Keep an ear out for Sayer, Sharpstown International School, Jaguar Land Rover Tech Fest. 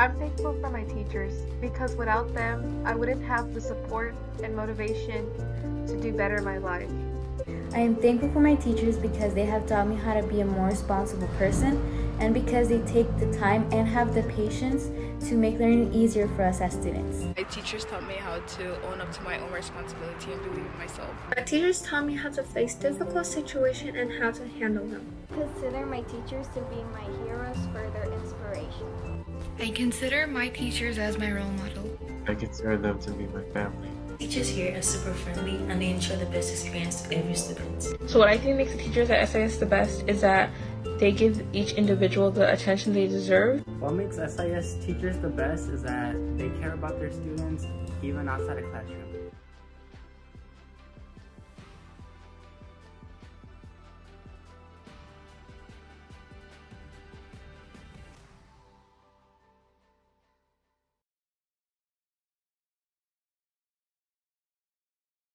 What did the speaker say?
I'm thankful for my teachers because without them, I wouldn't have the support and motivation to do better in my life. I am thankful for my teachers because they have taught me how to be a more responsible person and because they take the time and have the patience to make learning easier for us as students. My teachers taught me how to own up to my own responsibility and believe in myself. My teachers taught me how to face difficult situations and how to handle them. I consider my teachers to be my heroes for their inspiration. I consider my teachers as my role model. I consider them to be my family. Teachers here are super friendly and they ensure the best experience of every student. So what I think makes the teachers at SIS the best is that they give each individual the attention they deserve. What makes SIS teachers the best is that they care about their students even outside of classroom.